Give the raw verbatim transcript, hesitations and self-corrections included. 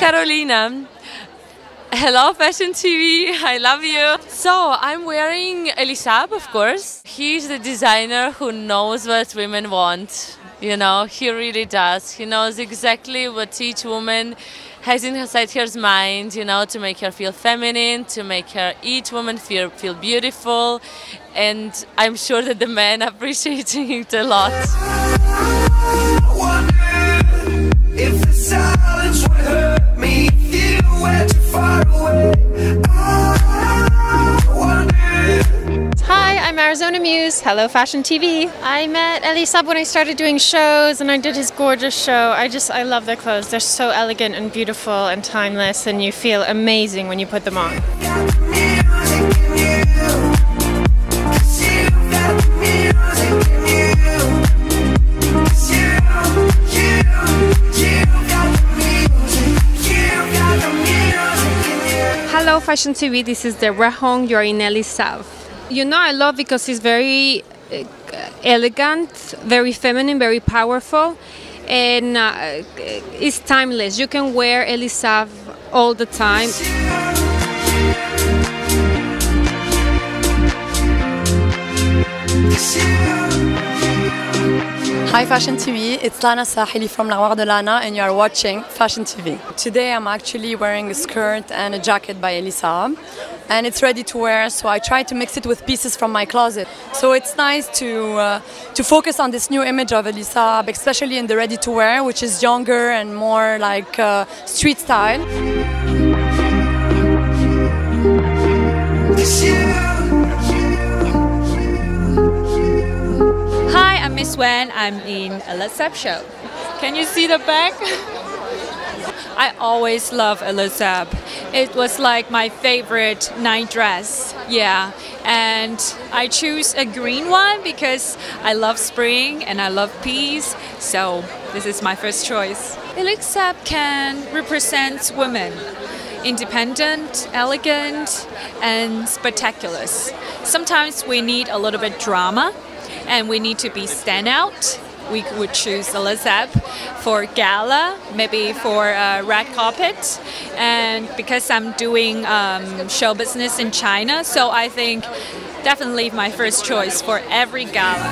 Carolina. Hello Fashion T V, I love you. So I'm wearing Elie Saab, of course. He's the designer who knows what women want. You know, he really does. He knows exactly what each woman has inside her mind, you know, to make her feel feminine, to make her each woman feel feel beautiful. And I'm sure that the men appreciate it a lot. I wonder if the silence would hurt me if you were too far away. I wonder. Hi, I'm Arizona Muse. Hello, Fashion T V. I met Elie Saab when I started doing shows, and I did his gorgeous show. I just, I love their clothes. They're so elegant and beautiful and timeless, and you feel amazing when you put them on. Hello Fashion T V, this is Deborah Hung, you're in Elie Saab. You know, I love because he's very uh, elegant, very feminine, very powerful, and uh, it's timeless. You can wear Elie Saab all the time. Hi Fashion T V, it's Lana Sahili from de Lana and you are watching Fashion T V. Today I'm actually wearing a skirt and a jacket by Elie Saab and it's ready to wear, so I try to mix it with pieces from my closet. So it's nice to, uh, to focus on this new image of Elie Saab, especially in the ready to wear, which is younger and more like uh, street style. Miss Wen, I'm in Elie Saab show. Can you see the back? I always love Elie Saab. It was like my favorite night dress. Yeah, and I choose a green one because I love spring and I love peace. So this is my first choice. Elie Saab can represent women. Independent, elegant, and spectacular. Sometimes we need a little bit drama. And we need to be standout. We would choose Elie Saab for gala, maybe for a red carpet. And because I'm doing um, show business in China, so I think definitely my first choice for every gala.